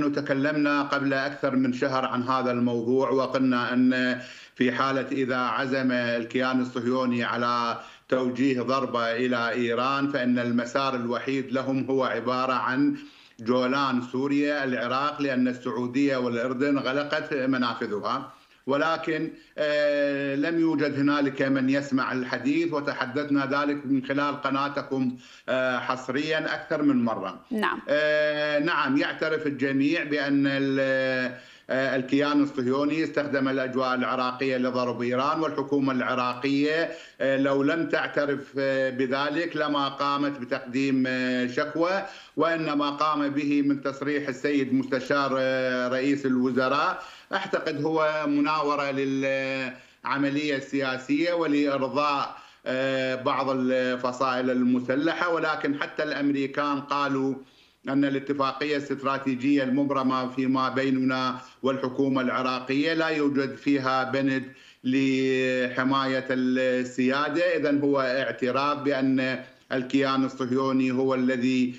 نحن تكلمنا قبل أكثر من شهر عن هذا الموضوع وقلنا أن في حالة إذا عزم الكيان الصهيوني على توجيه ضربة إلى إيران فإن المسار الوحيد لهم هو عبارة عن جولان سوريا العراق، لأن السعودية والأردن غلقت منافذها. ولكن لم يوجد هنالك من يسمع الحديث، وتحدثنا ذلك من خلال قناتكم حصريا أكثر من مرة. نعم. نعم، يعترف الجميع بأن الكيان الصهيوني استخدم الأجواء العراقية لضرب إيران، والحكومة العراقية لو لم تعترف بذلك لما قامت بتقديم شكوى، وإنما قام به من تصريح السيد مستشار رئيس الوزراء أعتقد هو مناورة للعملية السياسية ولإرضاء بعض الفصائل المسلحة. ولكن حتى الأمريكان قالوا أن الاتفاقية الاستراتيجية المبرمة فيما بيننا والحكومة العراقية لا يوجد فيها بند لحماية السيادة، إذن هو اعتراف بأن الكيان الصهيوني هو الذي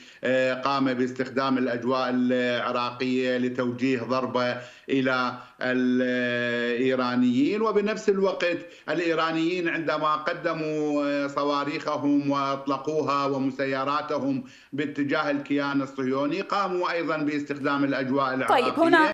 قام باستخدام الأجواء العراقية لتوجيه ضربة إلى الإيرانيين. وبنفس الوقت الإيرانيين عندما قدموا صواريخهم وأطلقوها ومسيراتهم باتجاه الكيان الصهيوني قاموا أيضا باستخدام الأجواء العراقية.